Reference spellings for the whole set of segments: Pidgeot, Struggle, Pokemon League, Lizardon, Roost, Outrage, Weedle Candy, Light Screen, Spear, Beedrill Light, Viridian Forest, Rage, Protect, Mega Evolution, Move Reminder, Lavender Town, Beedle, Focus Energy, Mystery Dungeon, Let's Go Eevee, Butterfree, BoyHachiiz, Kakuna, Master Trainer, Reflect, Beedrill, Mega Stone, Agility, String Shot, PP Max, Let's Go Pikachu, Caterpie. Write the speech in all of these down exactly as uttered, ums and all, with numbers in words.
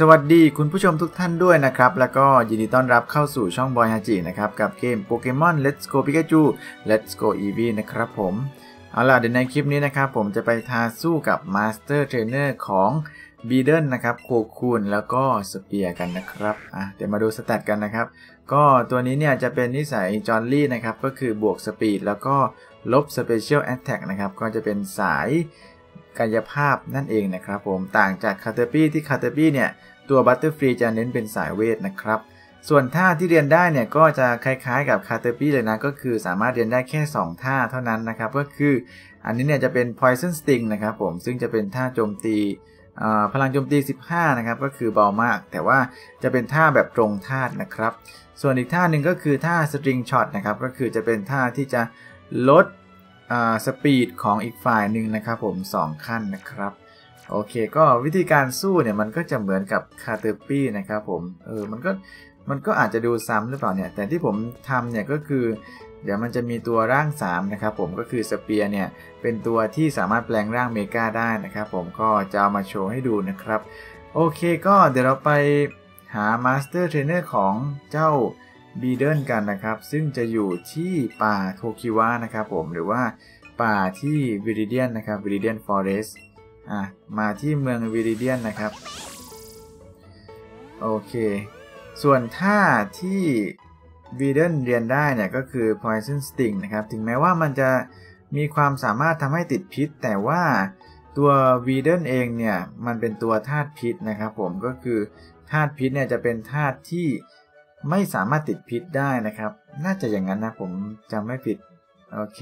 สวัสดีคุณผู้ชมทุกท่านด้วยนะครับแล้วก็ยินดีต้อนรับเข้าสู่ช่องบอยฮาจินะครับกับเกมโปเกมอน Let's Go Pikachu Let's Go Eevee นะครับผมเอาล่ะเดี๋ยวในคลิปนี้นะครับผมจะไปท้าสู้กับ Master Trainer ของบีเดิลนะครับโคคูนแล้วก็สเปียร์กันนะครับอ่ะเดี๋ยวมาดูสแตทกันนะครับก็ตัวนี้เนี่ยจะเป็นนิสัยจอร์ลี่นะครับก็คือบวกสปีดแล้วก็ลบสเปเชียลแอตแทกนะครับก็จะเป็นสายกายภาพนั่นเองนะครับผมต่างจากคาเตอร์ปี้ที่คาเตอร์ปี้เนี่ยตัวบัตเตอร์ฟรีจะเน้นเป็นสายเวทนะครับส่วนท่าที่เรียนได้เนี่ยก็จะคล้ายๆกับคาเตอร์ปี้เลยนะก็คือสามารถเรียนได้แค่สองท่าเท่านั้นนะครับก็คืออันนี้เนี่ยจะเป็น Poison Sting นะครับผมซึ่งจะเป็นท่าโจมตีพลังโจมตีสิบห้านะครับก็คือเบามากแต่ว่าจะเป็นท่าแบบตรงท่านะครับส่วนอีกท่าหนึ่งก็คือท่าสตริงช็อตนะครับก็คือจะเป็นท่าที่จะลดสปีดของอีกฝ่ายหนึ่งนะครับผมสองขั้นนะครับโอเคก็วิธีการสู้เนี่ยมันก็จะเหมือนกับคาเตอร์ปี้นะครับผมเออมันก็มันก็อาจจะดูซ้ำหรือเปล่าเนี่ยแต่ที่ผมทำเนี่ยก็คือเดี๋ยวมันจะมีตัวร่างสามนะครับผมก็คือสเปียร์เนี่ยเป็นตัวที่สามารถแปลงร่างเมกาได้นะครับผมก็จะเอามาโชว์ให้ดูนะครับโอเคก็เดี๋ยวเราไปหามาสเตอร์เทรนเนอร์ของเจ้าบีเดิลกันนะครับซึ่งจะอยู่ที่ป่าโทคิวะนะครับผมหรือว่าป่าที่วิริเดียนนะครับ Viridian Forest อ่ะมาที่เมืองวิริเดียนนะครับโอเคส่วนท่าที่บีเดิลเรียนได้เนี่ยก็คือ Poison Sting นะครับถึงแม้ว่ามันจะมีความสามารถทำให้ติดพิษแต่ว่าตัวบีเดิลเองเนี่ยมันเป็นตัวธาตุพิษนะครับผมก็คือธาตุพิษเนี่ยจะเป็นธาตุที่ไม่สามารถติดพิษได้นะครับน่าจะอย่างนั้นนะผมจำไม่ผิดโอเค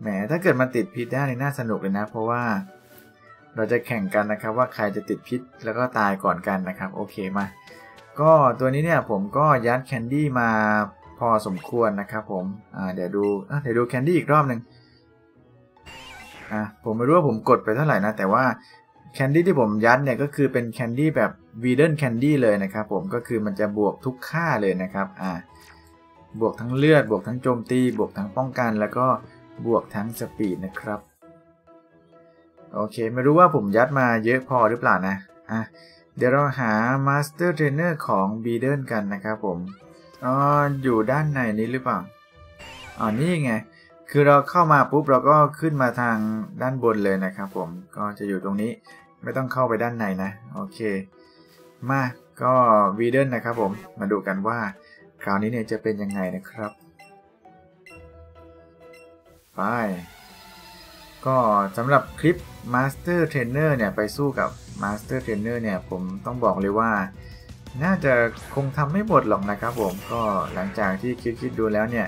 แหมถ้าเกิดมันติดพิษได้น่าสนุกเลยนะเพราะว่าเราจะแข่งกันนะครับว่าใครจะติดพิษแล้วก็ตายก่อนกันนะครับโอเคมาก็ตัวนี้เนี่ยผมก็ยัดแคนดี้มาพอสมควรนะครับผมเดี๋ยวดูเดี๋ยวดูแคนดี้อีกรอบหนึ่งอ่ะผมไม่รู้ว่าผมกดไปเท่าไหร่นะแต่ว่าแคนดี้ที่ผมยัดเนี่ยก็คือเป็นแคนดี้แบบ Weedle Candy เลยนะครับผมก็คือมันจะบวกทุกค่าเลยนะครับอ่ะบวกทั้งเลือดบวกทั้งโจมตีบวกทั้งป้องกันแล้วก็บวกทั้งสปีดนะครับโอเคไม่รู้ว่าผมยัดมาเยอะพอหรือเปล่านะอ่ะเดี๋ยวเราหา Master Trainer ของ Beedle กันนะครับผมอ๋ออยู่ด้านในนี้หรือเปล่าอ๋อนี่ไงคือเราเข้ามาปุ๊บเราก็ขึ้นมาทางด้านบนเลยนะครับผมก็จะอยู่ตรงนี้ไม่ต้องเข้าไปด้านในนะโอเคมาก็ Beedle นะครับผมมาดูกันว่าคราวนี้เนี่ยจะเป็นยังไงนะครับไปก็สำหรับคลิป Master Trainer เนี่ยไปสู้กับมาสเตอร์เทรนเนอร์เนี่ยผมต้องบอกเลยว่าน่าจะคงทำไม่หมดหรอกนะครับผมก็หลังจากที่คิดคิดดูแล้วเนี่ย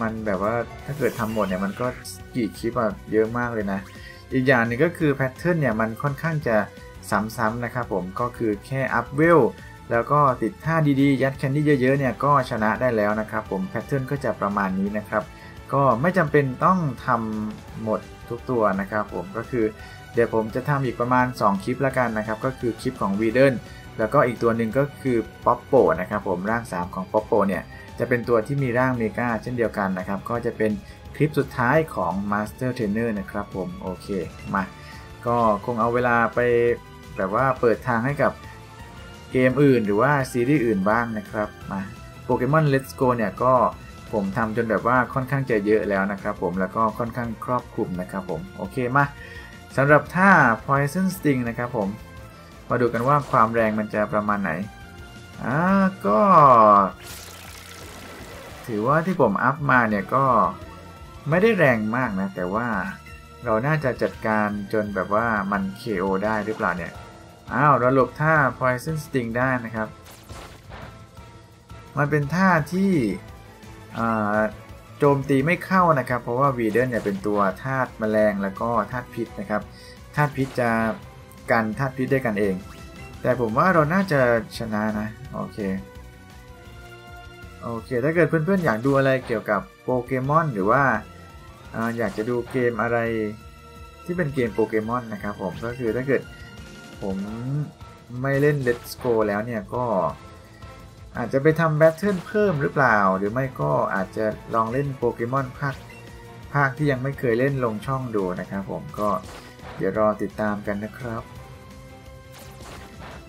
มันแบบว่าถ้าเกิดทำหมดเนี่ยมันก็กี่คลิปแบบเยอะมากเลยนะอีกอย่างหนึ่งก็คือแพทเทิร์นเนี่ยมันค่อนข้างจะซ้ำๆนะครับผมก็คือแค่อัพเวลแล้วก็ติดท่าดีๆยัดแคนดี้เยอะๆเนี่ยก็ชนะได้แล้วนะครับผมแพทเทิร์นก็จะประมาณนี้นะครับก็ไม่จำเป็นต้องทำหมดทุกตัวนะครับผมก็คือเดี๋ยวผมจะทำอีกประมาณสองคลิปละกันนะครับก็คือคลิปของ Weedle แล้วก็อีกตัวหนึ่งก็คือ Poppo นะครับผมร่างสามของ Poppo เนี่ยจะเป็นตัวที่มีร่างเมกาเช่นเดียวกันนะครับก็จะเป็นคลิปสุดท้ายของ Master Trainer นะครับผมโอเคมาก็คงเอาเวลาไปแบบว่าเปิดทางให้กับเกมอื่นหรือว่าซีรีส์อื่นบ้างนะครับมา Pokemon Let's Go เนี่ยก็ผมทำจนแบบว่าค่อนข้างจะเยอะแล้วนะครับผมแล้วก็ค่อนข้างครอบคลุมนะครับผมโอเคมาสำหรับท่า Poison Sting นะครับผมมาดูกันว่าความแรงมันจะประมาณไหนอ่าก็ถือว่าที่ผมอัพมาเนี่ยก็ไม่ได้แรงมากนะแต่ว่าเราน่าจะจัดการจนแบบว่ามัน เค โอ ได้หรือเปล่าเนี่ยอ้าวเราหลบท่า Poison Sting ได้นะครับมันเป็นท่าที่อ่าโจมตีไม่เข้านะครับเพราะว่า Weedle เนี่ยเป็นตัวธาตุแมลงแล้วก็ธาตุพิษนะครับธาตุพิษจะกันธาตุพิษได้กันเองแต่ผมว่าเราน่าจะชนะนะโอเคโอเคถ้าเกิดเพื่อนๆอยากดูอะไรเกี่ยวกับโปเกมอนหรือว่าอยากจะดูเกมอะไรที่เป็นเกมโปเกมอนนะครับผมก็คือถ้าเกิดผมไม่เล่น Let's Go แล้วเนี่ยก็อาจจะไปทำแบทเทิลเพิ่มหรือเปล่าหรือไม่ก็อาจจะลองเล่นโปเกมอนภาคภาคที่ยังไม่เคยเล่นลงช่องดูนะครับผมก็เดี๋ยวรอติดตามกันนะครับ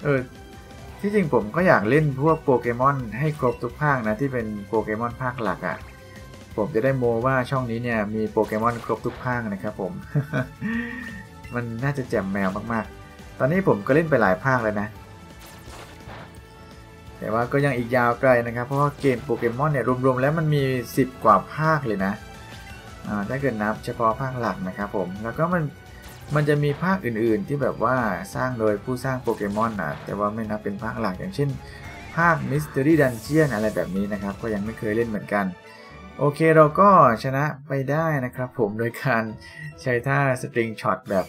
เออที่จริงผมก็อยากเล่นพวกโปเกมอนให้ครบทุกภาคนะที่เป็นโปเกมอนภาคหลักอ่ะผมจะได้โมว่าช่องนี้เนี่ยมีโปเกมอนครบทุกภาคนะครับผม มันน่าจะแจ่มแมวมากๆตอนนี้ผมก็เล่นไปหลายภาคเลยนะแต่ว่าก็ยังอีกยาวไกลนะครับเพราะว่าเกมโปเกมอนเนี่ยรวมๆแล้วมันมีสิบกว่าภาคเลยนะถ้าเกิดนับเฉพาะภาคหลักนะครับผมแล้วก็มันมันจะมีภาคอื่นๆที่แบบว่าสร้างโดยผู้สร้างโปเกมอนนะแต่ว่าไม่นับเป็นภาคหลักอย่างเช่นภาค Mystery Dungeon อะไรแบบนี้นะครับก็ยังไม่เคยเล่นเหมือนกันโอเคเราก็ชนะไปได้นะครับผมโดยการใช้ท่าสปริงช็อตแบบ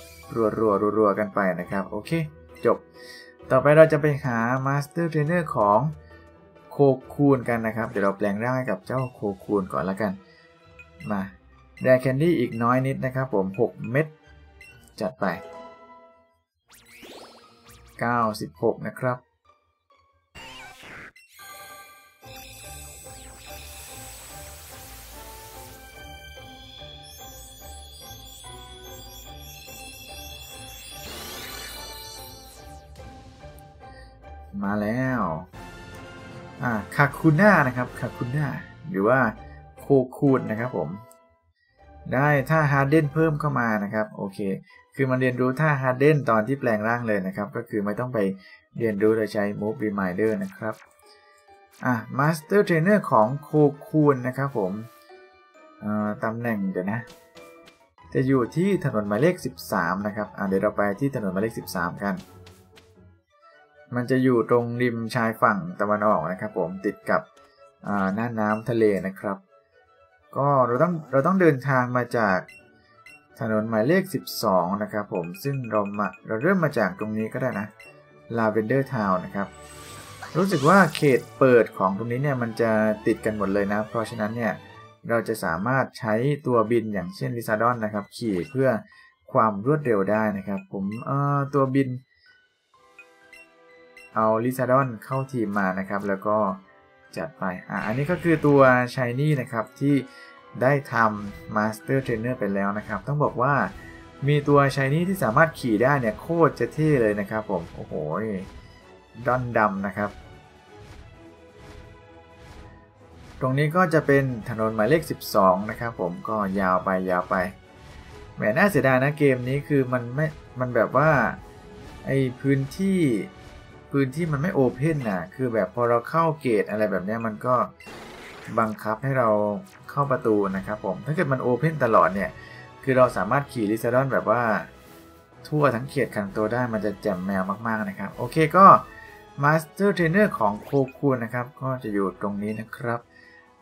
รัวๆรัวๆกันไปนะครับโอเคจบต่อไปเราจะไปหา Master Trainer ของโคคูนกันนะครับเดี๋ยวเราแปลงร่างให้กับเจ้าโคคูนก่อนละกันมาแดร์แคนดี้อีกน้อยนิดนะครับผมหกเม็ดจัดไปเก้าสิบหกนะครับมาแล้วอ่าคาคูน่านะครับคาคูน่าหรือว่าโคคูนนะครับผมได้ท่าฮาร์เดนเพิ่มเข้ามานะครับโอเคคือมันเรียนรู้ท่าฮาร์เดนตอนที่แปลงร่างเลยนะครับก็คือไม่ต้องไปเรียนรู้โดยใช้ Move Reminder นะครับอ่ะ Master Trainer ของโคคูนนะครับผมเอ่อตำแหน่งเดี๋ยวนะจะอยู่ที่ถนนหมายเลขสิบสามนะครับอ่ะเดี๋ยวเราไปที่ถนนหมายเลขสิบสามกันมันจะอยู่ตรงริมชายฝั่งตะวันออกนะครับผมติดกับหน้าน้ำทะเลนะครับก็เราต้องเราต้องเดินทางมาจากถนนหมายเลขสิบสองนะครับผมซึ่งเรามาเราเริ่มมาจากตรงนี้ก็ได้นะ Lavender Town นะครับรู้สึกว่าเขตเปิดของตรงนี้เนี่ยมันจะติดกันหมดเลยนะเพราะฉะนั้นเนี่ยเราจะสามารถใช้ตัวบินอย่างเช่นลิซาดอนนะครับขี่เพื่อความรวดเร็วได้นะครับผมเอ่อตัวบินเอาลิซาดอนเข้าทีมมานะครับแล้วก็จัดไปอ่ะอันนี้ก็คือตัวชายนี่นะครับที่ได้ทำมาสเตอร์เทรนเนอร์ไปแล้วนะครับต้องบอกว่ามีตัวชายนี่ที่สามารถขี่ได้เนี่ยโคตรจะเท่เลยนะครับผมโอ้โหดอนดำนะครับตรงนี้ก็จะเป็นถนนหมายเลขสิบสองนะครับผมก็ยาวไปยาวไปแหมน่าเสียดายนะเกมนี้คือมันไม่มันแบบว่าไอพื้นที่พื้นที่มันไม่โอเพนนะคือแบบพอเราเข้าเกตอะไรแบบนี้มันก็บังคับให้เราเข้าประตูนะครับผมถ้าเกิดมันโอเพนตลอดเนี่ยคือเราสามารถขี่ลิซาดอนแบบว่าทั่วทั้งเขตขังตัวได้มันจะแจ่มแมวมากๆนะครับโอเคก็มาสเตอร์เทรนเนอร์ของโคคูนนะครับก็จะอยู่ตรงนี้นะครับ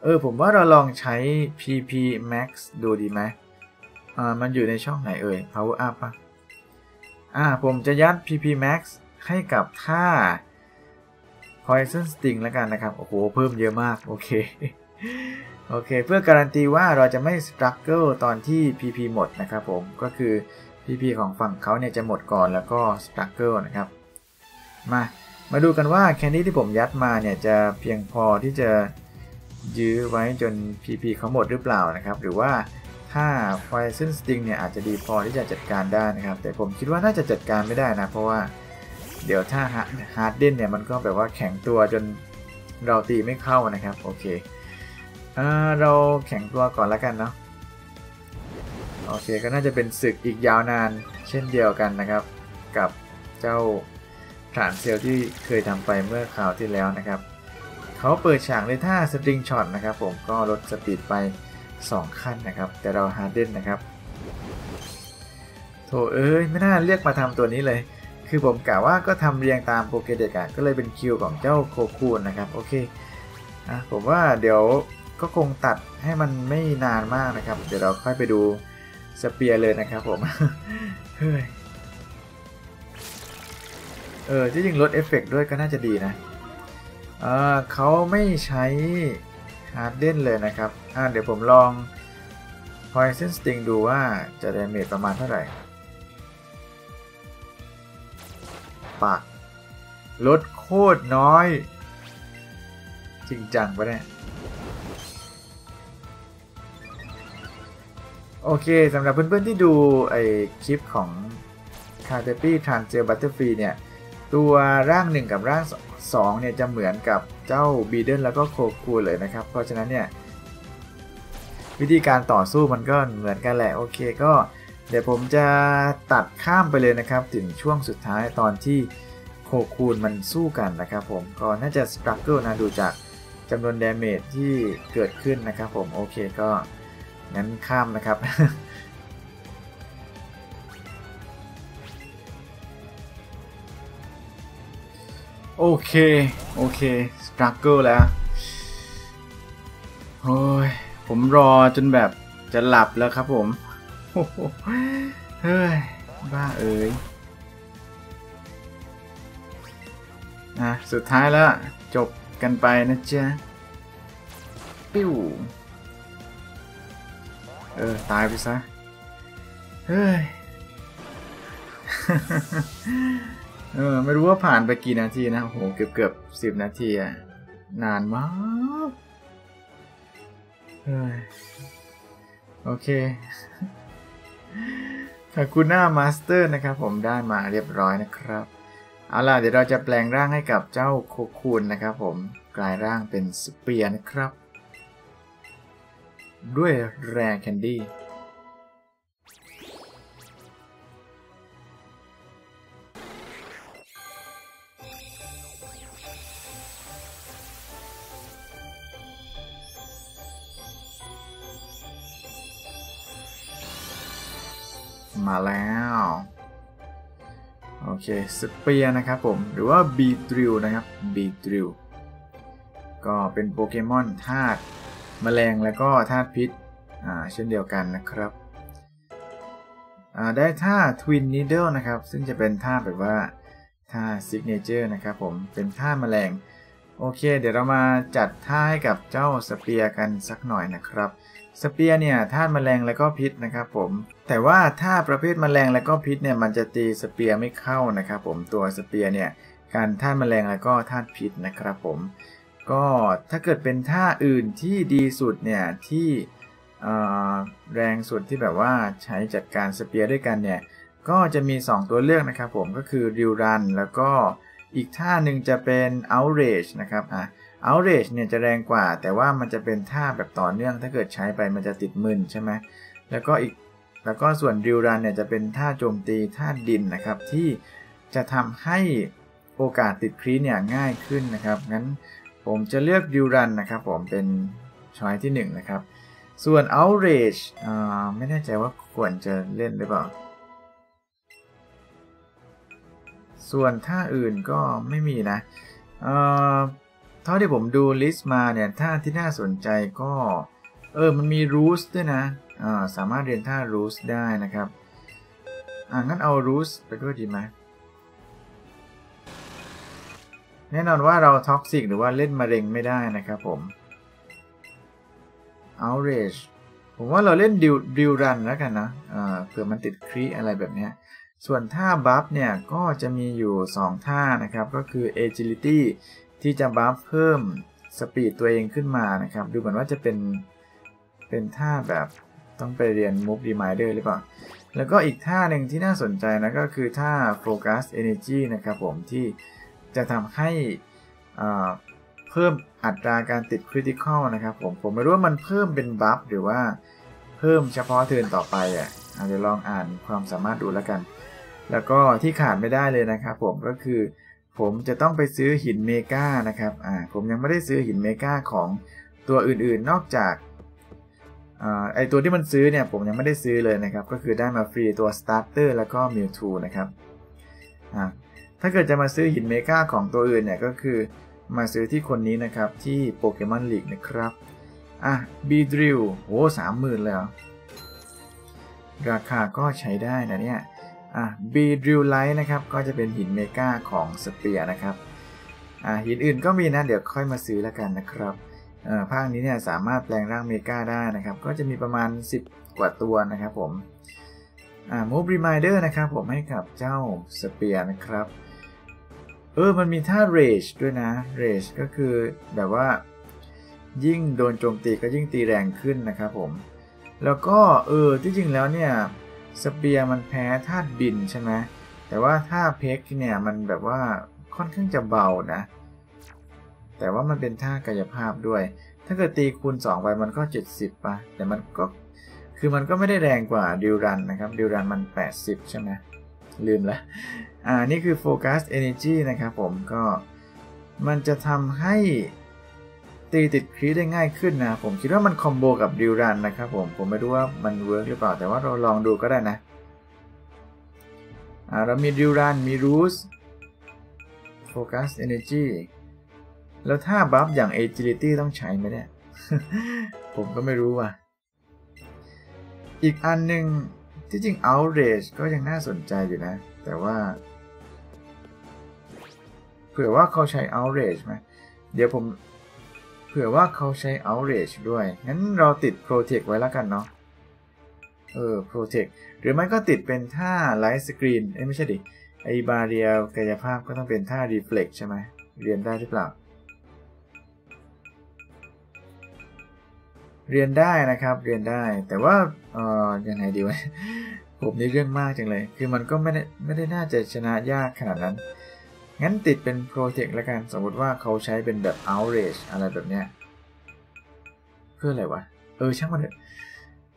เออผมว่าเราลองใช้ พี พี Max ดูดีไหมอ่ามันอยู่ในช่องไหนเอ่ย Power Up ป่ะอ่าผมจะยัด พี พีMaxให้กับท่า Poison Sting แล้วกันนะครับโอ้โหเพิ่มเยอะมากโอเคโอเคเพื่อการันตีว่าเราจะไม่ Struggle ตอนที่ พี พี หมดนะครับผมก็คือ พี พี ของฝั่งเขาเนี่ยจะหมดก่อนแล้วก็ Struggle นะครับมามาดูกันว่าแคนดี้ที่ผมยัดมาเนี่ยจะเพียงพอที่จะยื้อไว้จน พี พี เขาหมดหรือเปล่านะครับหรือว่าถ้า Poison Sting เนี่ยอาจจะดีพอที่จะจัดการได้นะครับแต่ผมคิดว่าน่าจะจัดการไม่ได้นะเพราะว่าเดี๋ยวถ้าฮาร์ดเดนเนี่ยมันก็แบบว่าแข็งตัวจนเราตีไม่เข้านะครับโอเคเอ่อเราแข็งตัวก่อนแล้วกันเนาะโอเคก็น่าจะเป็นศึกอีกยาวนานเช่นเดียวกันนะครับกับเจ้าฐานเซลที่เคยทำไปเมื่อคราวที่แล้วนะครับเขาเปิดฉากในท่าสตริงช็อตนะครับผมก็ลดสปีดไปสองขั้นนะครับแต่เราฮาร์ดเดนนะครับโถเอ้ยไม่น่าเรียกมาทำตัวนี้เลยคือผมกะว่าก็ทำเรียงตามโปเกเด็กก็เลยเป็นคิวของเจ้าโคคูนนะครับโอเคอ่ะผมว่าเดี๋ยวก็คงตัดให้มันไม่นานมากนะครับเดี๋ยวเราค่อยไปดูสเปียร์เลยนะครับผมเฮ้ยเออที่จริงลดเอฟเฟกต์ด้วยก็น่าจะดีนะเออเขาไม่ใช้ฮาร์ดเดนเลยนะครับอ่ะเดี๋ยวผมลอง Poison Sting ดูว่าจะดาเมจประมาณเท่าไหร่ลดโคตรน้อยจริงจังปะเนี่ยโอเคสำหรับเพื่อนๆที่ดูไอคลิปของคาเตปี้ทรานเจลบัตเตอร์ฟรีเนี่ย ตัวร่างหนึ่งกับร่างสองเนี่ยจะเหมือนกับเจ้าบีเดนแล้วก็โคคูเลยนะครับเพราะฉะนั้นเนี่ยวิธีการต่อสู้มันก็เหมือนกันแหละโอเคก็เดี๋ยวผมจะตัดข้ามไปเลยนะครับถึงช่วงสุดท้ายตอนที่โคคูนมันสู้กันนะครับผมก็น่าจะสครักเกิลนะดูจากจำนวนดาเมจที่เกิดขึ้นนะครับผมโอเคก็งั้นข้ามนะครับ โอเคโอเคสครักเกิลแล้วโอ้ยผมรอจนแบบจะหลับแล้วครับผมเฮ้ยบ้าเอ๋ยนะสุดท้ายแล้วจบกันไปนะจ๊ะปิ้วเออตายไปซะเฮ้ย เออไม่รู้ว่าผ่านไปกี่นาทีนะโหเกือบเกือบสิบนาทีอะนานมากเฮ้ยโอเคคาคูน่ามาสเตอร์นะครับผมได้มาเรียบร้อยนะครับเอาล่ะเดี๋ยวเราจะแปลงร่างให้กับเจ้าโคคูนนะครับผมกลายร่างเป็นสเปียร์นะครับด้วยแร่แคนดี้มาแล้วโอเคสเปียร์นะครับผมหรือว่าบีดริลนะครับบีดริลก็เป็นโปเกมอนธาตุแมลงและก็ธาตุพิษอ่าเช่นเดียวกันนะครับอ่าได้ท่าทวินนีเดิลนะครับซึ่งจะเป็นท่าแบบว่าท่าซิกเนเจอร์นะครับผมเป็นท่าแมลงโอเคเดี๋ยวเรามาจัดท่าให้กับเจ้าสเปียร์กันสักหน่อยนะครับสเปียร์เนี่ยธาตุแมลงและก็พิษนะครับผมแต่ว่าถ้าประเภทแมลงและก็พิษเนี่ยมันจะตีสเปียร์ไม่เข้านะครับผมตัวสเปียร์เนี่ยการธาตุแมลงและก็ธาตุพิษนะครับผมก็ถ้าเกิดเป็นท่าอื่นที่ดีสุดเนี่ยที่แรงสุดที่แบบว่าใช้จัดการสเปียร์ด้วยกันเนี่ยก็จะมีสองตัวเลือกนะครับผมก็คือ Real Run แล้วก็อีกท่าหนึ่งจะเป็น Outrage นะครับอ่ะ Outrage เนี่ยจะแรงกว่าแต่ว่ามันจะเป็นท่าแบบต่อเนื่องถ้าเกิดใช้ไปมันจะติดมึนใช่ไหมแล้วก็อีกแล้วก็ส่วน Real Run เนี่ยจะเป็นท่าโจมตีท่าดินนะครับที่จะทำให้โอกาสติดครีเนี่ยง่ายขึ้นนะครับงั้นผมจะเลือก Real Run นะครับผมเป็นช้อยที่หนึ่งนะครับส่วน Outrage ไม่แน่ใจว่าควรจะเล่นหรือเปล่าส่วนท่าอื่นก็ไม่มีนะเอ่อเท่าที่ผมดูลิสต์มาเนี่ยท่าที่น่าสนใจก็เออมันมี Roost ด้วยนะอ่าสามารถเรียนท่า Roost ได้นะครับอ่างั้นเอา Roost ไปด้วยดีไหมแน่นอนว่าเราท็อกซิกหรือว่าเล่นมะเร็งไม่ได้นะครับผม Outrage ผมว่าเราเล่นดิวดิวรันแล้วกันนะอ่าเผื่อมันติดครีอะไรแบบเนี้ยส่วนท่าบัฟเนี่ยก็จะมีอยู่สองท่านะครับก็คือ Agility ที่จะบัฟเพิ่มสปีดตัวเองขึ้นมานะครับดูเหมือนว่าจะเป็นเป็นท่าแบบต้องไปเรียน Move Reminder หรือเปล่าแล้วก็อีกท่าหนึ่งที่น่าสนใจนะก็คือท่า Focus Energy นะครับผมที่จะทำให้เพิ่มอัตราการติด Critical นะครับผมผมไม่รู้ว่ามันเพิ่มเป็นบัฟหรือว่าเพิ่มเฉพาะเทิร์นต่อไปอ่ะเดี๋ยวลองอ่านความสามารถดูแล้วกันแล้วก็ที่ขาดไม่ได้เลยนะครับผมก็คือผมจะต้องไปซื้อหินเมกานะครับอ่าผมยังไม่ได้ซื้อหินเมกาของตัวอื่นๆนอกจากอ่าไอตัวที่มันซื้อเนี่ยผมยังไม่ได้ซื้อเลยนะครับก็คือได้มาฟรีตัว Starter แล้วก็ Mewtwo นะครับอ่าถ้าเกิดจะมาซื้อหินเมกาของตัวอื่นเนี่ยก็คือมาซื้อที่คนนี้นะครับที่ Pokemon League นะครับอ่ะ Beedrill โห สามหมื่น แล้วราคาก็ใช้ได้นะเนี่ยอ่ะ Beedrill Light นะครับก็จะเป็นหินเมกาของสเปียร์นะครับอ่ะหินอื่นก็มีนะเดี๋ยวค่อยมาซื้อแล้วกันนะครับเอ่อภาคนี้เนี่ยสามารถแปลงร่างเมกาได้นะครับก็จะมีประมาณสิบกว่าตัวนะครับผมอ่ะ Move Reminder นะครับผมให้กับเจ้าสเปียร์นะครับเออมันมีท่า Rage ด้วยนะ Rage ก็คือแบบว่ายิ่งโดนโจมตีก็ยิ่งตีแรงขึ้นนะครับผมแล้วก็เออที่จริงแล้วเนี่ยสเปียร์มันแพ้ธาตุดินใช่ไหม แต่ว่าถ้าเพกเนี่ยมันแบบว่าค่อนข้างจะเบานะแต่ว่ามันเป็นท่ากายภาพด้วยถ้าเกิดตีคูณสองไปมันก็เจ็ดสิบป่ะแต่มันก็คือมันก็ไม่ได้แรงกว่าดิวรันนะครับดิวรันมันแปดสิบใช่ไหมลืมละอ่านี่คือโฟกัสเอเนจีนะครับผมก็มันจะทำให้ตีติดครีได้ง่ายขึ้นนะผมคิดว่ามันคอมโบกับดิวรันนะครับผมผมไม่รู้ว่ามันเวิร์กหรือเปล่าแต่ว่าเราลองดูก็ได้นะอ่าเรามีดิวรันมีรูสโฟกัสเอเนจีแล้วถ้าบัฟอย่าง Agility ต้องใช้ไหมเนี่ย ผมก็ไม่รู้ว่ะอีกอันหนึ่งที่จริง Outrage ก็ยังน่าสนใจอยู่นะแต่ว่าเผื่อว่าเขาใช้ Outrage ไหมเดี๋ยวผมเผื่อว่าเขาใช้ Outrage ด้วยงั้นเราติด Protect ไว้แล้วกันเนาะเออ Protect หรือไม่ก็ติดเป็นท่า Light Screen เอ้ยไม่ใช่ดิไอ้บาเรียกายภาพก็ต้องเป็นท่า Reflect ใช่ไหมเรียนได้หรือเปล่าเรียนได้นะครับเรียนได้แต่ว่าเอ่อยังไงดีวะผมนี่เรื่องมากจังเลยคือมันก็ไม่ได้ไม่ได้น่าจะชนะยากขนาดนั้นงั้นติดเป็นโปรเจกต์ละกันสมมติว่าเขาใช้เป็นแบบ Outrage อะไรแบบเนี้ยเพื่ออะไรวะเออช่างมันเถอะ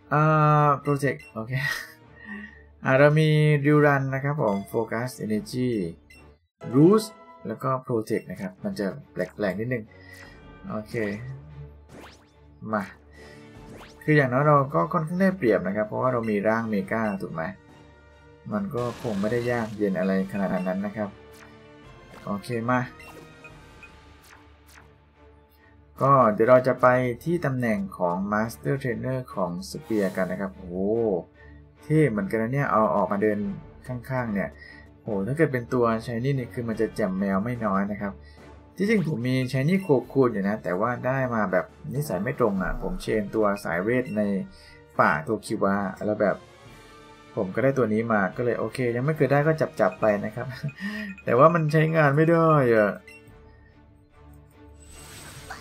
เอ่อโปรเจกต์โอเคอ่ะเรามีดิวรันนะครับผมโฟกัสเอเนจีรูสแล้วก็โปรเจกต์นะครับมันจะแปลกๆนิดนึงโอเคมาคืออย่างน้อยเราก็ค่อนข้างได้เปรียบนะครับเพราะว่าเรามีร่างเมกาถูกไหมมันก็คงไม่ได้ยากเย็นอะไรขนาดนั้นนะครับโอเคมาก็เดี๋ยวเราจะไปที่ตำแหน่งของ Master Trainer ของสเปียร์กันนะครับโอ้ที่เหมือนกันนะเนี่ยเอาออกมาเดินข้างๆเนี่ยโอ้ถ้าเกิดเป็นตัวชายนี่นี่คือมันจะแจ่มแมวไม่น้อยนะครับที่จริงผมมีใช้นี่โคคูนอยู่นะแต่ว่าได้มาแบบนิสัยไม่ตรงอ่ะผมเชนตัวสายเวทในป่าตัวคิวาแล้วแบบผมก็ได้ตัวนี้มาก็เลยโอเคยังไม่เคยได้ก็จับจับไปนะครับแต่ว่ามันใช้งานไม่ได้อ่ะ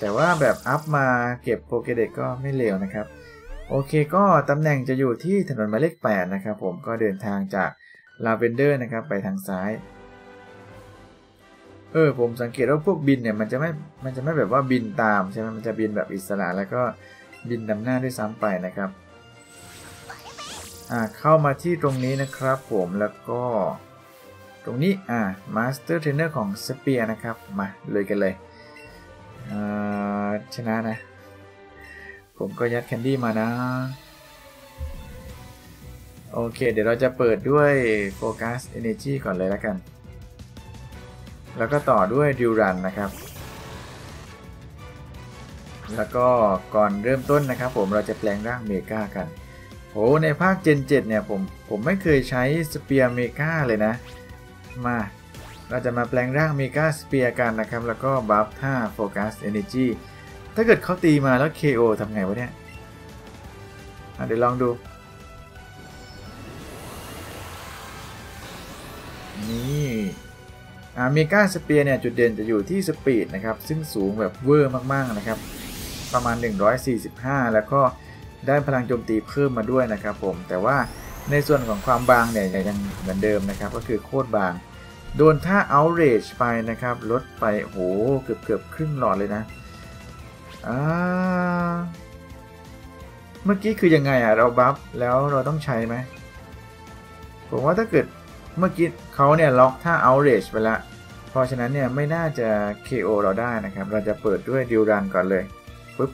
แต่ว่าแบบอัพมาเก็บโปเกเด็กก็ไม่เลวนะครับโอเคก็ตำแหน่งจะอยู่ที่ถนนหมายเลขแปดนะครับผมก็เดินทางจากลาเวนเดอร์นะครับไปทางซ้ายเออผมสังเกตว่าพวกบินเนี่ยมันจะไม่มันจะไม่แบบว่าบินตามใช่ไหมมันจะบินแบบอิสระแล้วก็บินนำหน้าด้วยซ้ำไปนะครับอ่าเข้ามาที่ตรงนี้นะครับผมแล้วก็ตรงนี้อ่า Master Trainer ของสเปียร์นะครับมาเลยกันเลยอ่าชนะนะผมก็ยัดแคนดี้มานะโอเคเดี๋ยวเราจะเปิดด้วย Focus Energy ก่อนเลยแล้วกันแล้วก็ต่อด้วยดิวรันนะครับแล้วก็ก่อนเริ่มต้นนะครับผมเราจะแปลงร่างเมกากันโหในภาค เจน เจ็ดเนี่ยผมผมไม่เคยใช้สเปียร์เมกาเลยนะมาเราจะมาแปลงร่างเมกาสเปียร์กันนะครับแล้วก็บัฟท่าโฟกัสเอเนจีถ้าเกิดเขาตีมาแล้ว เค โอ ทำไงวะเนี่ยเดี๋ยวลองดูนี่เมกาสเปียร์เนี่ยจุดเด่นจะอยู่ที่สปีดนะครับซึ่งสูงแบบเวอร์มากๆนะครับประมาณหนึ่งร้อยสี่สิบห้าแล้วก็ได้พลังโจมตีเพิ่มมาด้วยนะครับผมแต่ว่าในส่วนของความบางเนี่ยยังเหมือนเดิมนะครับก็คือโคตรบางโดนท่า Outrage ไปนะครับลดไปโหเกือบๆครึ่งหลอดเลยนะอ่าเมื่อกี้คือยังไงอ่ะเราบัฟแล้วเราต้องใช้ไหมผมว่าถ้าเกิดเมื่อกี้เขาเนี่ยล็อกท่า Outrage ไปละเพราะฉะนั้นเนี่ยไม่น่าจะ เค โอ เราได้นะครับเราจะเปิดด้วยดิวรันก่อนเลยปึ๊บ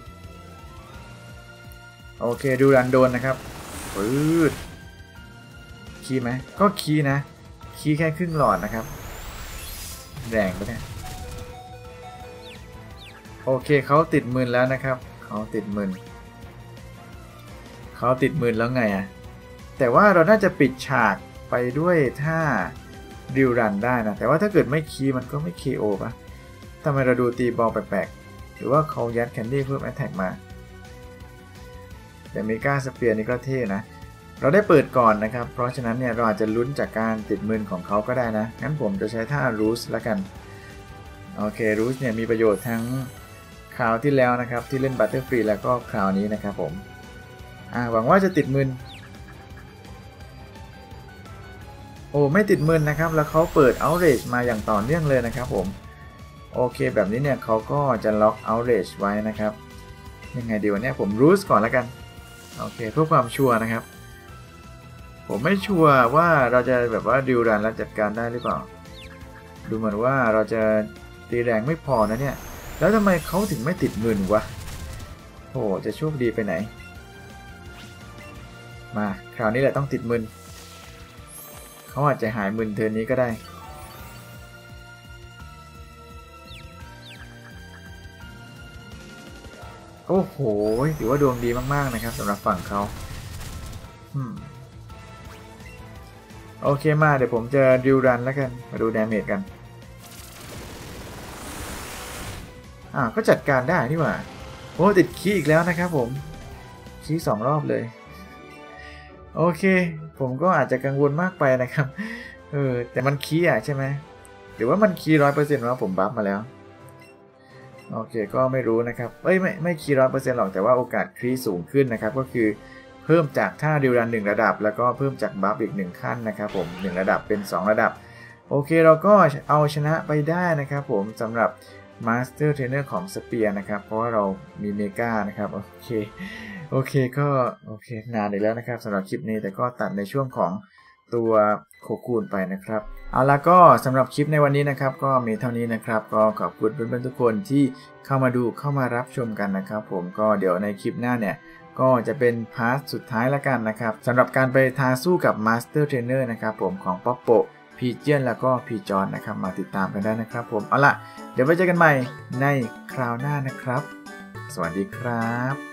โอเคดิวรันโดนนะครับปึ๊ดคีไหมก็คีนะคีแค่ครึ่งหลอดนะครับแรงไปเนี่ยโอเคเขาติดหมื่นแล้วนะครับเขาติดหมื่นเขาติดหมื่นแล้วไงอะแต่ว่าเราน่าจะปิดฉากไปด้วยท่าดิวรันได้นะแต่ว่าถ้าเกิดไม่คีมันก็ไม่ เค โอ ป่ะทำไมเราดูตีบอลแปลกๆหรือว่าเขายัดแคนดี้เพิ่มแอตแทกมาแต่เมกาสเปียร์นี่ก็เท่นะเราได้เปิดก่อนนะครับเพราะฉะนั้นเนี่ยเราอาจจะลุ้นจากการติดมือของเขาก็ได้นะงั้นผมจะใช้ท่ารูสละกันโอเครูสเนี่ยมีประโยชน์ทั้งคราวที่แล้วนะครับที่เล่นบัตเตอร์ฟรีแล้วก็คราวนี้นะครับผมอ่าหวังว่าจะติดมือ โอ้ไม่ติดมือนะครับแล้วเขาเปิด Outrage มาอย่างต่อเนื่องเลยนะครับผมโอเคแบบนี้เนี่ยเขาก็จะล็อก Outrage ไว้นะครับยังไงดีวะเนี่ยผมรูสก่อนแล้วกันโอเคเพื่อความชัวร์นะครับผมไม่ชัวร์ว่าเราจะแบบว่าดิวรันและจัดการได้หรือเปล่าดูเหมือนว่าเราจะตีแรงไม่พอนะเนี่ยแล้วทำไมเขาถึงไม่ติดมือวะโอ้จะโชคดีไปไหนมาคราวนี้แหละต้องติดมือเขาอาจจะหายมึนเทินนี้ก็ได้โอ้โหถือว่าดวงดีมากๆนะครับสำหรับฝั่งเขาโอเคมาเดี๋ยวผมจะดิวรันแล้วกันมาดูดาเมจกันอ่าก็จัดการได้นี่หว่าโอ้ติดคีย์อีกแล้วนะครับผมคีย์สองรอบเลยโอเคผมก็อาจจะกังวลมากไปนะครับเออแต่มันคีย์อ่ะใช่ไหมหรือว่ามันคีย์ร้อยเปอร์เซ็นต์ว่าผมบัฟมาแล้วโอเคก็ไม่รู้นะครับเอ้ยไม่ไม่คีย์ร้อยเปอร์เซ็นต์หรอกแต่ว่าโอกาสคีย์สูงขึ้นนะครับก็คือเพิ่มจากท่าดิวรันหนึ่งระดับแล้วก็เพิ่มจากบัฟอีกหนึ่งขั้นนะครับผมหนึ่งระดับเป็นสองระดับโอเคเราก็เอาชนะไปได้นะครับผมสำหรับ Master Trainer ของสเปียร์นะครับเพราะว่าเรามีเมกานะครับโอเคโอเคก็โอเคนานอีกแล้วนะครับสำหรับคลิปนี้แต่ก็ตัดในช่วงของตัวโคคูนไปนะครับเอาละก็สำหรับคลิปในวันนี้นะครับก็มีเท่านี้นะครับก็ขอบคุณเพื่อนๆทุกคนที่เข้ามาดูเข้ามารับชมกันนะครับผมก็เดี๋ยวในคลิปหน้าเนี่ยก็จะเป็นพาร์ทสุดท้ายละกันนะครับสำหรับการไปท้าสู้กับ Master Trainer นะครับผมของป๊อปโปพีเจียนแล้วก็พีจอนนะครับมาติดตามกันได้นะครับผมเอาละเดี๋ยวไปเจอกันใหม่ในคราวหน้านะครับสวัสดีครับ